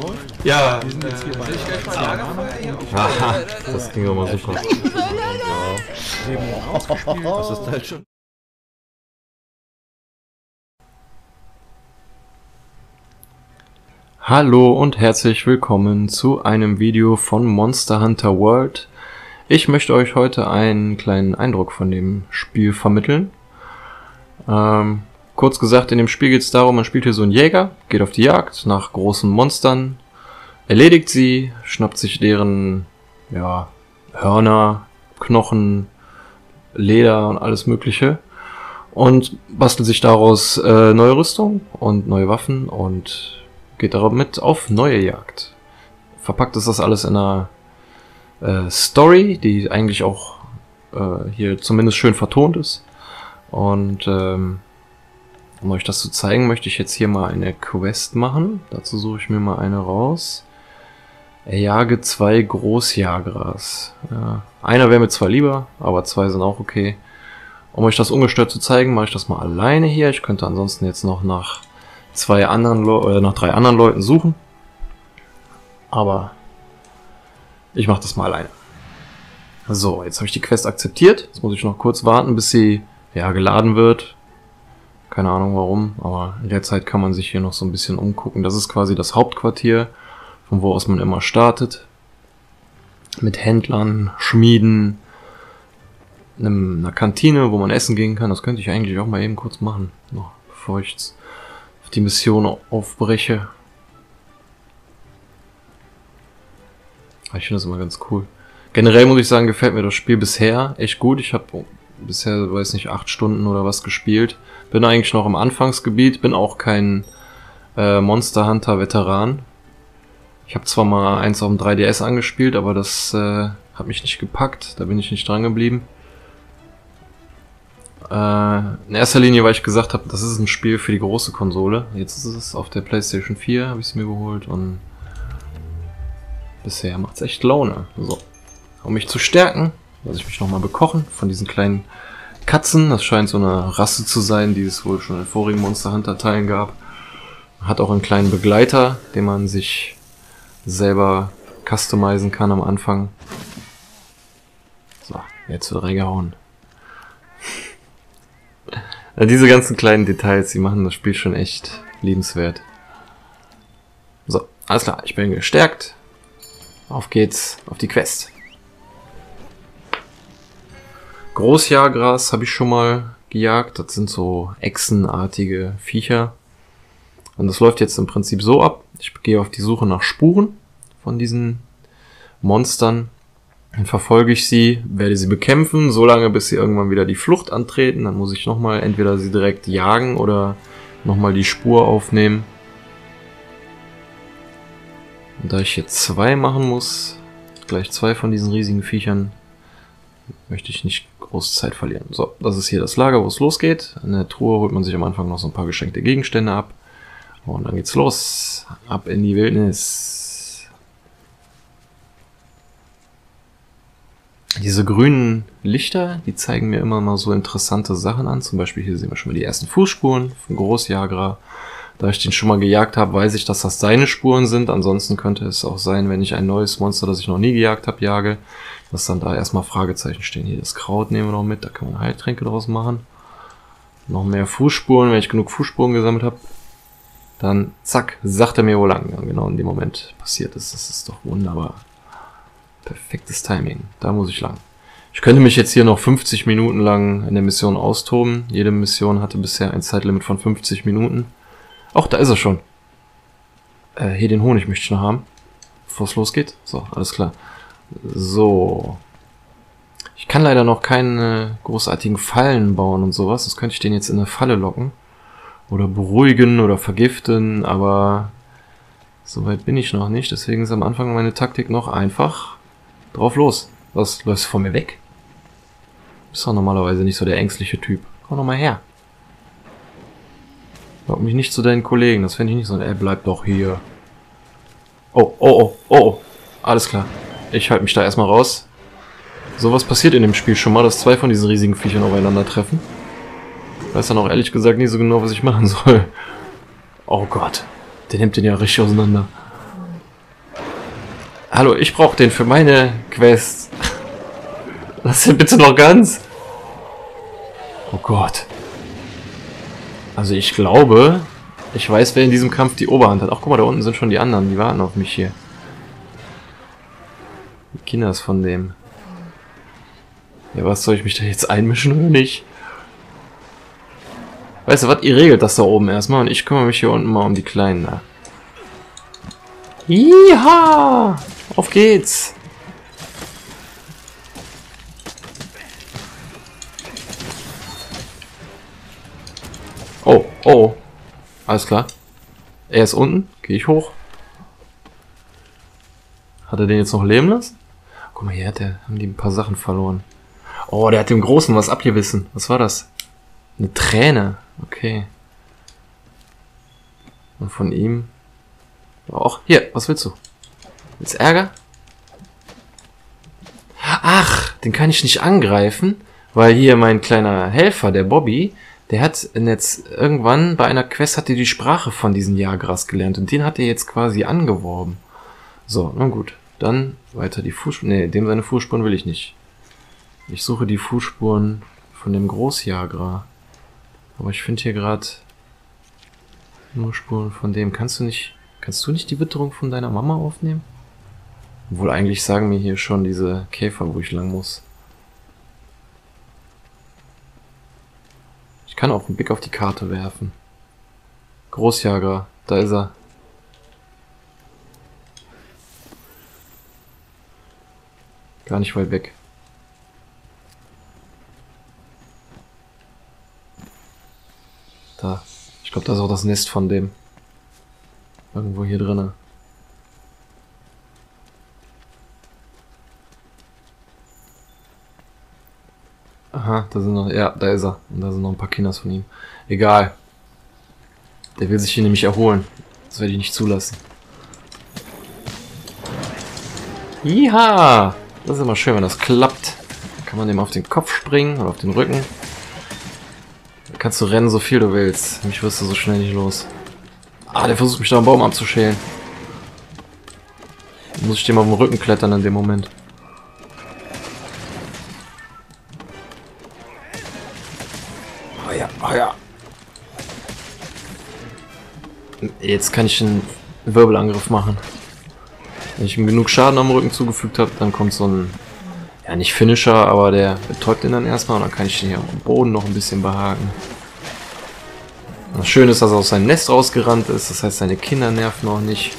cool. Ja, wir sind jetzt hier bei das ging doch mal super. Das ist halt schon. Hallo und herzlich willkommen zu einem Video von Monster Hunter World. Ich möchte euch heute einen kleinen Eindruck von dem Spiel vermitteln. Kurz gesagt, in dem Spiel geht es darum, man spielt hier so einen Jäger, geht auf die Jagd nach großen Monstern, erledigt sie, schnappt sich deren ja, Hörner, Knochen, Leder und alles mögliche und bastelt sich daraus neue Rüstung und neue Waffen und geht damit auf neue Jagd. Verpackt ist das alles in einer Story, die eigentlich auch hier zumindest schön vertont ist. Und um euch das zu zeigen, möchte ich jetzt hier mal eine Quest machen. Dazu suche ich mir mal eine raus. Erjage 2 Großjagras. Ja, einer wäre mir zwar lieber, aber 2 sind auch okay. Um euch das ungestört zu zeigen, mache ich das mal alleine hier. Ich könnte ansonsten jetzt noch nach 3 anderen Leuten suchen. Aber ich mache das mal alleine. So, jetzt habe ich die Quest akzeptiert. Jetzt muss ich noch kurz warten, bis sie ja, geladen wird. Keine Ahnung warum, aber in der Zeit kann man sich hier noch so ein bisschen umgucken. Das ist quasi das Hauptquartier, von wo aus man immer startet. Mit Händlern, Schmieden, einer Kantine, wo man essen gehen kann. Das könnte ich eigentlich auch mal eben kurz machen, noch bevor ich jetzt auf die Mission aufbreche. Ich finde das immer ganz cool. Generell muss ich sagen, gefällt mir das Spiel bisher echt gut. Ich habe bisher, weiß nicht, 8 Stunden oder was gespielt. Bin eigentlich noch im Anfangsgebiet, bin auch kein Monster Hunter Veteran. Ich habe zwar mal eins auf dem 3DS angespielt, aber das hat mich nicht gepackt, da bin ich nicht dran geblieben. In erster Linie, weil ich gesagt habe, das ist ein Spiel für die große Konsole. Jetzt ist es auf der PlayStation 4, habe ich es mir geholt und bisher macht es echt Laune. So, um mich zu stärken, lasse ich mich nochmal bekochen von diesen kleinen Katzen. Das scheint so eine Rasse zu sein, die es wohl schon in vorigen Monster Hunter Teilen gab. Hat auch einen kleinen Begleiter, den man sich selber customizen kann am Anfang. So, jetzt wird reingehauen. Diese ganzen kleinen Details, die machen das Spiel schon echt liebenswert. So, alles klar, ich bin gestärkt. Auf geht's, auf die Quest. Großjagras habe ich schon mal gejagt. Das sind so echsenartige Viecher. Und das läuft jetzt im Prinzip so ab. Ich gehe auf die Suche nach Spuren von diesen Monstern. Dann verfolge ich sie, werde sie bekämpfen, solange bis sie irgendwann wieder die Flucht antreten. Dann muss ich nochmal entweder sie direkt jagen oder nochmal die Spur aufnehmen. Und da ich jetzt 2 machen muss, gleich 2 von diesen riesigen Viechern, möchte ich nicht große Zeit verlieren. So, das ist hier das Lager, wo es losgeht. In der Truhe holt man sich am Anfang noch so ein paar geschenkte Gegenstände ab. Und dann geht's los. Ab in die Wildnis. Diese grünen Lichter, die zeigen mir immer mal so interessante Sachen an. Zum Beispiel hier sehen wir schon mal die ersten Fußspuren von Großjagra. Da ich den schon mal gejagt habe, weiß ich, dass das seine Spuren sind. Ansonsten könnte es auch sein, wenn ich ein neues Monster, das ich noch nie gejagt habe, jage, dass dann da erstmal Fragezeichen stehen. Hier das Kraut nehmen wir noch mit, da kann man Heiltränke draus machen. Noch mehr Fußspuren, wenn ich genug Fußspuren gesammelt habe, dann zack, sagt er mir, wo lang. Genau in dem Moment passiert ist, das ist doch wunderbar. Perfektes Timing, da muss ich lang. Ich könnte mich jetzt hier noch 50 Minuten lang in der Mission austoben. Jede Mission hatte bisher ein Zeitlimit von 50 Minuten. Ach, da ist er schon. Hier den Honig möchte ich noch haben, bevor es losgeht. So, alles klar. So. Ich kann leider noch keine großartigen Fallen bauen und sowas. Das könnte ich den jetzt in eine Falle locken. Oder beruhigen oder vergiften, aber soweit bin ich noch nicht. Deswegen ist am Anfang meine Taktik noch einfach drauf los. Was, läufst du von mir weg? Bist doch normalerweise nicht so der ängstliche Typ. Komm doch mal her. Lock mich nicht zu deinen Kollegen, das fände ich nicht so. Er bleibt doch hier. Oh, oh, oh, oh. Alles klar. Ich halte mich da erstmal raus. Sowas passiert in dem Spiel schon mal, dass 2 von diesen riesigen Viechern aufeinandertreffen. Ich weiß dann auch ehrlich gesagt nicht so genau, was ich machen soll. Oh Gott, der nimmt den ja richtig auseinander. Hallo, ich brauche den für meine Quest. Lass den bitte noch ganz. Oh Gott. Also ich glaube, ich weiß, wer in diesem Kampf die Oberhand hat. Ach, guck mal, da unten sind schon die anderen. Die warten auf mich hier. Die Kinders von dem. Ja, was soll ich mich da jetzt einmischen oder nicht? Weißt du was? Ihr regelt das da oben erstmal und ich kümmere mich hier unten mal um die Kleinen da. Jaha! Auf geht's! Oh, oh. Alles klar. Er ist unten. Gehe ich hoch. Hat er den jetzt noch leben lassen? Guck mal, hier hat der, haben die ein paar Sachen verloren. Oh, der hat dem Großen was abgewissen. Was war das? Eine Träne. Okay. Und von ihm... Och, hier, was willst du? Willst Ärger? Ach, den kann ich nicht angreifen, weil hier mein kleiner Helfer, der Bobby, der hat jetzt irgendwann bei einer Quest hat er die Sprache von diesen Jagras gelernt und den hat er jetzt quasi angeworben. So, nun gut. Dann weiter die Fußspuren. Ne, dem seine Fußspuren will ich nicht. Ich suche die Fußspuren von dem Großjagra. Aber ich finde hier gerade nur Spuren von dem. Kannst du nicht die Witterung von deiner Mama aufnehmen? Obwohl eigentlich sagen mir hier schon diese Käfer, wo ich lang muss. Ich kann auch einen Blick auf die Karte werfen. Großjager, da ist er. Gar nicht weit weg. Da. Ich glaube, da ist auch das Nest von dem. Irgendwo hier drinne. Aha, da sind noch... Ja, da ist er. Und da sind noch ein paar Kinders von ihm. Egal. Der will sich hier nämlich erholen. Das werde ich nicht zulassen. Iha! Das ist immer schön, wenn das klappt. Dann kann man dem auf den Kopf springen oder auf den Rücken. Dann kannst du rennen, so viel du willst. Mich wirst du so schnell nicht los. Ah, der versucht mich da am Baum abzuschälen. Dann muss ich dem auf den Rücken klettern in dem Moment. Oh ja, oh ja. Jetzt kann ich einen Wirbelangriff machen. Wenn ich ihm genug Schaden am Rücken zugefügt habe, dann kommt so ein... Ja, nicht Finisher, aber der betäubt ihn dann erstmal. Und dann kann ich den hier am Boden noch ein bisschen behaken. Das Schöne ist, dass er aus seinem Nest rausgerannt ist. Das heißt, seine Kinder nerven auch nicht.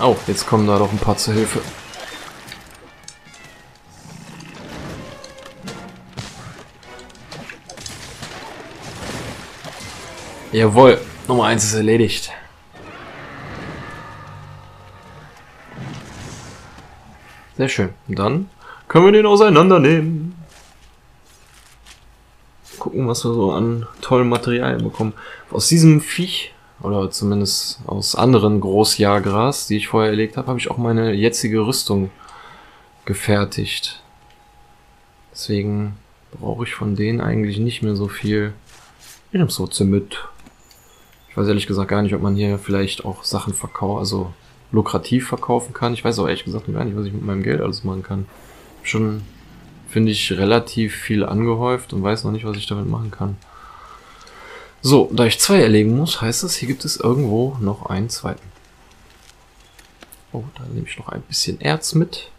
Oh, jetzt kommen da doch ein paar zur Hilfe. Jawohl, Nummer 1 ist erledigt. Sehr schön. Und dann können wir den auseinandernehmen. Gucken, was wir so an tollen Materialien bekommen. Aus diesem Viech, oder zumindest aus anderen Großjagras, die ich vorher erlegt habe, habe ich auch meine jetzige Rüstung gefertigt. Deswegen brauche ich von denen eigentlich nicht mehr so viel. Ich nehme so mit. Ich weiß ehrlich gesagt gar nicht, ob man hier vielleicht auch Sachen verkauft, also lukrativ verkaufen kann. Ich weiß auch ehrlich gesagt gar nicht, was ich mit meinem Geld alles machen kann. Schon, finde ich, relativ viel angehäuft und weiß noch nicht, was ich damit machen kann. So, da ich 2 erlegen muss, heißt es, hier gibt es irgendwo noch einen zweiten. Oh, da nehme ich noch ein bisschen Erz mit.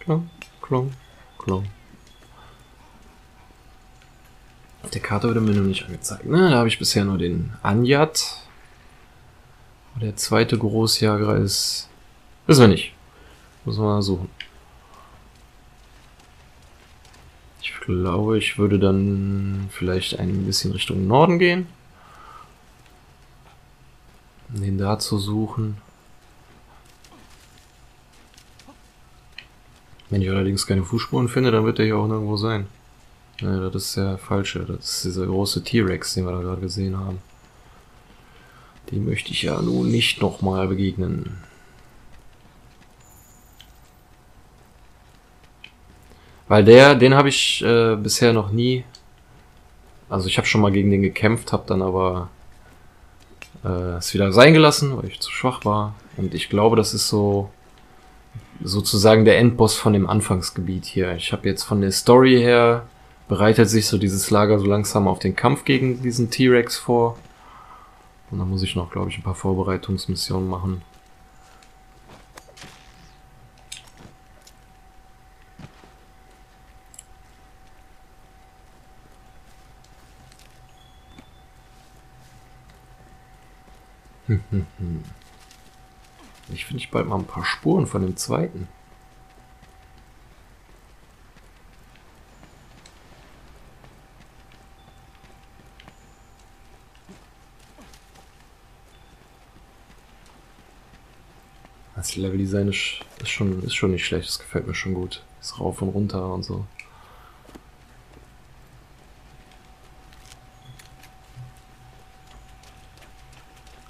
Klong, klong, klong. Auf der Karte wird im Menü nicht angezeigt. Na, da habe ich bisher nur den Anjat. Der zweite Großjager ist... Wissen wir nicht. Müssen wir mal suchen. Ich glaube, ich würde dann vielleicht ein bisschen Richtung Norden gehen. Um den da zu suchen. Wenn ich allerdings keine Fußspuren finde, dann wird der hier auch irgendwo sein. Ne, das ist der falsche. Das ist dieser große T-Rex, den wir da gerade gesehen haben. Dem möchte ich ja nun nicht nochmal begegnen. Weil den habe ich bisher noch nie... Also ich habe schon mal gegen den gekämpft, habe dann aber es wieder sein gelassen, weil ich zu schwach war. Und ich glaube, das ist so sozusagen der Endboss von dem Anfangsgebiet hier. Ich habe jetzt von der Story her, bereitet sich so dieses Lager so langsam auf den Kampf gegen diesen T-Rex vor. Und dann muss ich noch, glaube ich, ein paar Vorbereitungsmissionen machen. Ich finde bald mal ein paar Spuren von dem zweiten. Das Leveldesign ist schon nicht schlecht, das gefällt mir schon gut. Ist rauf und runter und so.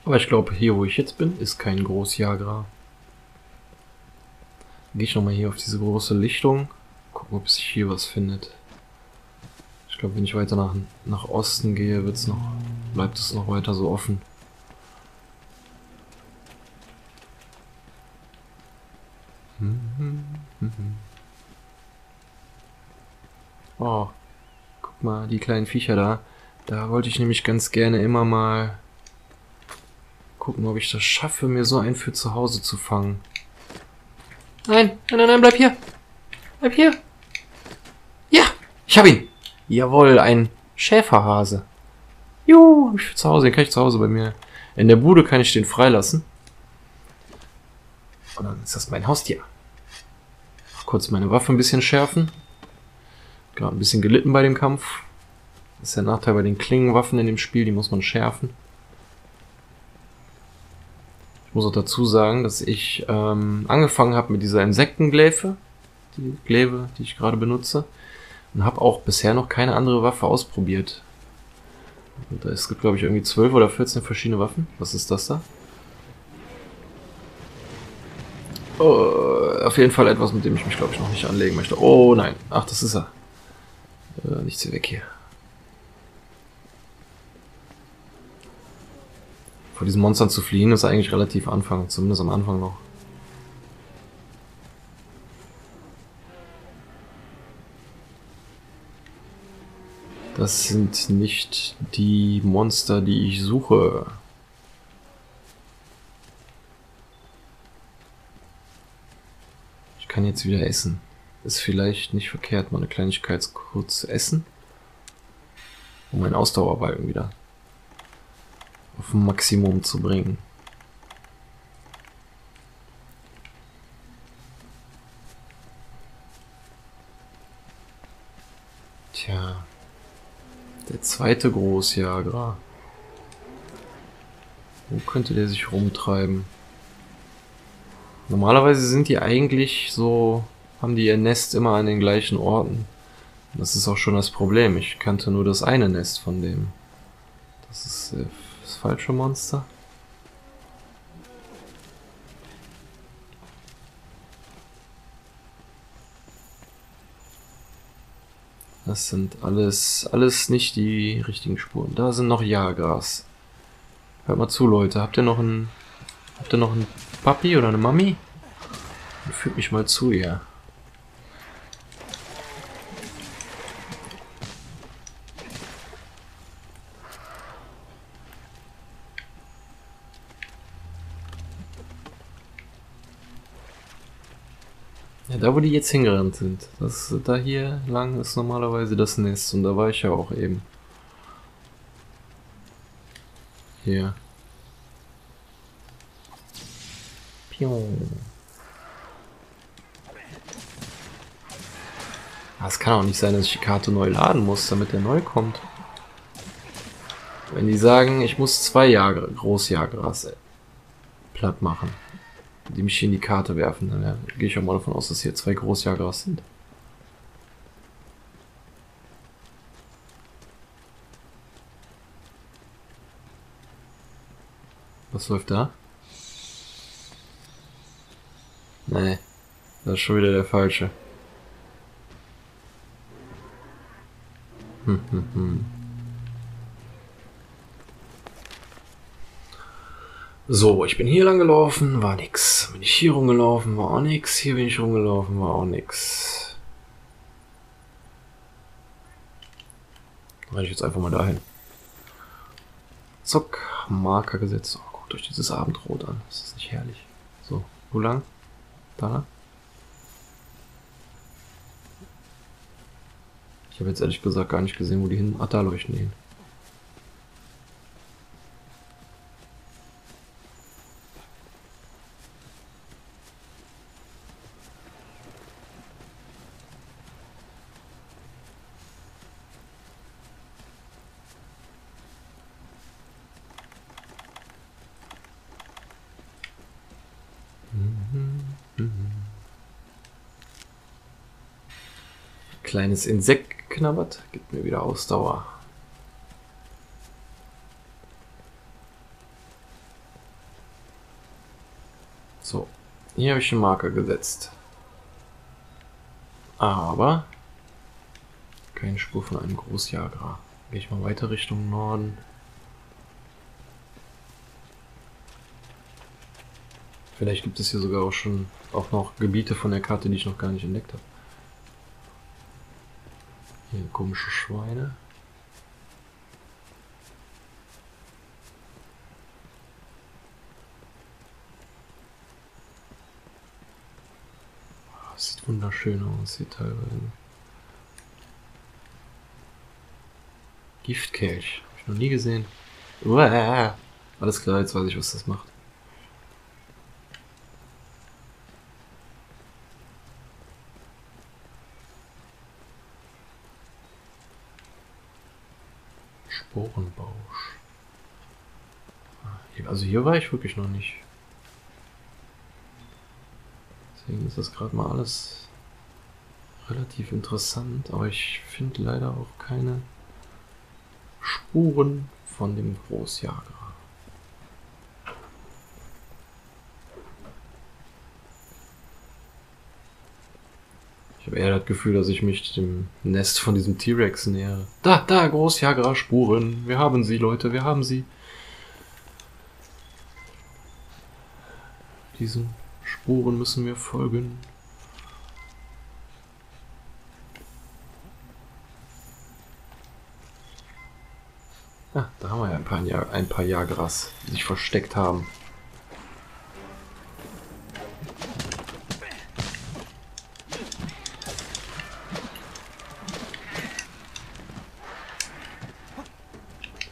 Aber ich glaube, hier wo ich jetzt bin, ist kein Großjagra. Gehe ich nochmal hier auf diese große Lichtung. Gucken, ob sich hier was findet. Ich glaube, wenn ich weiter nach Osten gehe, bleibt es noch weiter so offen. Oh, guck mal, die kleinen Viecher da. Da wollte ich nämlich ganz gerne immer mal gucken, ob ich das schaffe, mir so einen für zu Hause zu fangen. Nein, nein, nein, nein, bleib hier. Bleib hier. Ja, ich hab ihn. Jawohl, ein Schäferhase. Juhu, hab ich für zu Hause. Den kann ich zu Hause bei mir. In der Bude kann ich den freilassen. Und dann ist das mein Haustier. Kurz meine Waffe ein bisschen schärfen. Gerade ein bisschen gelitten bei dem Kampf. Das ist der Nachteil bei den Klingenwaffen in dem Spiel, die muss man schärfen. Ich muss auch dazu sagen, dass ich angefangen habe mit dieser Insektenglefe, die Gläve, die ich gerade benutze, und habe auch bisher noch keine andere Waffe ausprobiert. Und es gibt, glaube ich, irgendwie 12 oder 14 verschiedene Waffen. Was ist das da? Oh, auf jeden Fall etwas, mit dem ich mich, glaube ich, noch nicht anlegen möchte. Oh nein, ach, das ist er. Nichts hier weg hier. Vor diesen Monstern zu fliehen ist eigentlich relativ Anfang, zumindest am Anfang noch. Das sind nicht die Monster, die ich suche. Ich kann jetzt wieder essen. Ist vielleicht nicht verkehrt, mal eine Kleinigkeit kurz zu essen. Um meinen Ausdauerbalken wieder auf ein Maximum zu bringen. Tja, der zweite Großjagra. Wo könnte der sich rumtreiben? Normalerweise sind die eigentlich so, haben die ihr Nest immer an den gleichen Orten. Das ist auch schon das Problem. Ich kannte nur das eine Nest von dem. Das ist das falsche Monster. Das sind alles nicht die richtigen Spuren. Da sind noch Jagras. Hört mal zu, Leute. Habt ihr noch einen Papi oder eine Mami? Führt mich mal zu ihr. Da, wo die jetzt hingerannt sind, da hier lang ist normalerweise das Nest und da war ich ja auch eben. Hier. Pion. Es kann auch nicht sein, dass ich die Karte neu laden muss, damit der neu kommt. Wenn die sagen, ich muss 2 Großjagras platt machen, die mich hier in die Karte werfen, dann gehe ich auch mal davon aus, dass hier 2 Großjagras sind. Was läuft da? Nee, das ist schon wieder der falsche. So, ich bin hier lang gelaufen, war nix. Bin ich hier rumgelaufen, war auch nix. Hier bin ich rumgelaufen, war auch nix. Renne ich jetzt einfach mal dahin. Zock, Marker gesetzt. Oh, guckt euch dieses Abendrot an. Ist das nicht herrlich? So, wo lang? Da lang? Ich habe jetzt ehrlich gesagt gar nicht gesehen, wo die hin... Ach, da leuchten die hin. Kleines Insekt knabbert, gibt mir wieder Ausdauer. So, hier habe ich einen Marker gesetzt. Aber keine Spur von einem Großjagra. Gehe ich mal weiter Richtung Norden. Vielleicht gibt es hier sogar auch schon auch noch Gebiete von der Karte, die ich noch gar nicht entdeckt habe. Hier komische Schweine. Oh, das sieht wunderschön aus hier teilweise. Giftkelch, habe ich noch nie gesehen. Uah. Alles klar, jetzt weiß ich, was das macht. Sporenbausch. Also hier war ich wirklich noch nicht. Deswegen ist das gerade mal alles relativ interessant, aber ich finde leider auch keine Spuren von dem Großjagra. Ich habe eher das Gefühl, dass ich mich dem Nest von diesem T-Rex nähere. Da, Großjagra-Spuren. Wir haben sie, Leute, wir haben sie. Diesen Spuren müssen wir folgen. Ah, da haben wir ja ein paar Jagras, die sich versteckt haben.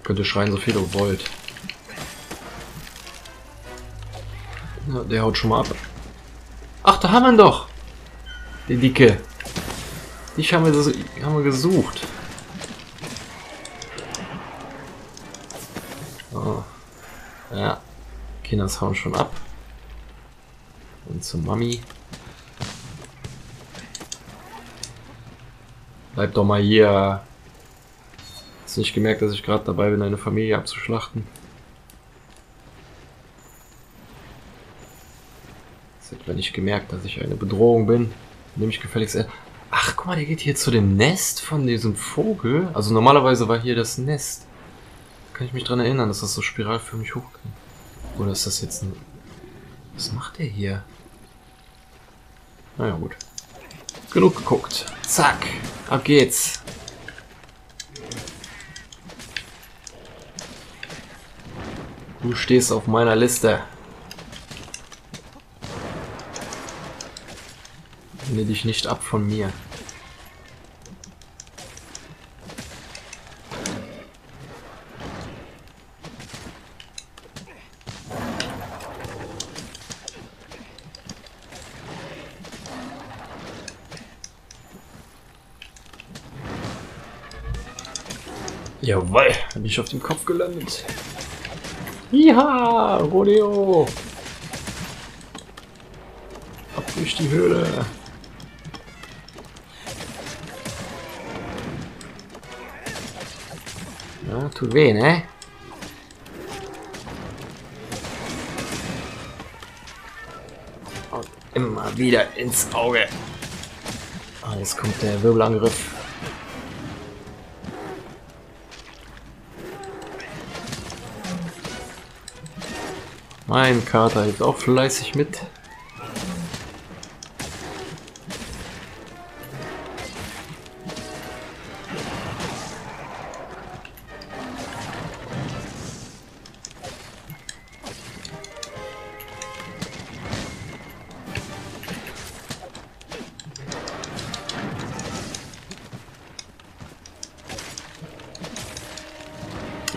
Könnt ihr schreien, so viel ihr wollt. Ja, der haut schon mal ab. Ach, da haben wir ihn doch! Die Dicke. Dich haben wir gesucht. Oh. Ja. Kinders hauen schon ab. Und zur Mami. Bleib doch mal hier. Nicht gemerkt, dass ich gerade dabei bin, eine Familie abzuschlachten. Jetzt hätte man nicht gemerkt, dass ich eine Bedrohung bin. Nehme ich gefälligst. Ach, guck mal, der geht hier zu dem Nest von diesem Vogel. Also normalerweise war hier das Nest. Da kann ich mich dran erinnern, dass das so spiralförmig hochkriegt. Oder ist das jetzt ein... Was macht der hier? Naja, gut. Genug geguckt. Zack. Ab geht's. Du stehst auf meiner Liste. Wende dich nicht ab von mir. Jawohl, bin ich auf dem Kopf gelandet. Ja, Rodeo! Ab durch die Höhle! Ja, tut weh, ne? immer wieder ins Auge. Ah, jetzt kommt der Wirbelangriff. Mein Kater ist auch fleißig mit.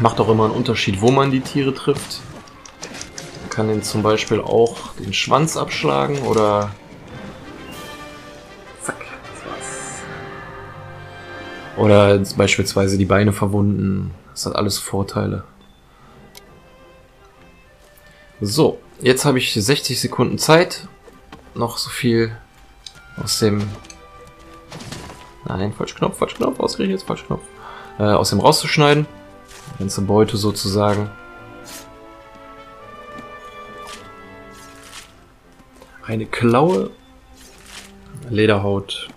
Macht auch immer einen Unterschied, wo man die Tiere trifft. Man kann ihnen zum Beispiel auch den Schwanz abschlagen oder... Zack, das war's. Oder beispielsweise die Beine verwunden. Das hat alles Vorteile. So, jetzt habe ich 60 Sekunden Zeit. Noch so viel aus dem... Nein, falsch Knopf, ausgerechnet jetzt falsch Knopf. Aus dem rauszuschneiden. Ganze Beute sozusagen. Eine Klaue. Lederhaut.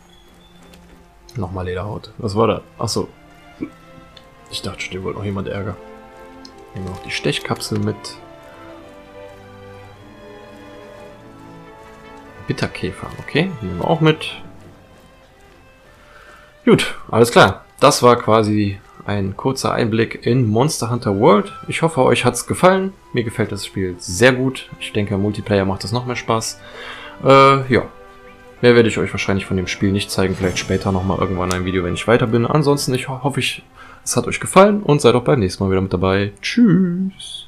Nochmal Lederhaut. Was war das? Achso. Ich dachte schon, ihr wollt noch jemand Ärger. Nehmen wir noch die Stechkapsel mit. Bitterkäfer. Okay, nehmen wir auch mit. Gut, alles klar. Das war quasi... ein kurzer Einblick in Monster Hunter World. Ich hoffe, euch hat es gefallen. Mir gefällt das Spiel sehr gut. Ich denke, im Multiplayer macht es noch mehr Spaß. Ja, mehr werde ich euch wahrscheinlich von dem Spiel nicht zeigen. Vielleicht später nochmal irgendwann ein Video, wenn ich weiter bin. Ansonsten, ich hoffe, es hat euch gefallen und seid auch beim nächsten Mal wieder mit dabei. Tschüss!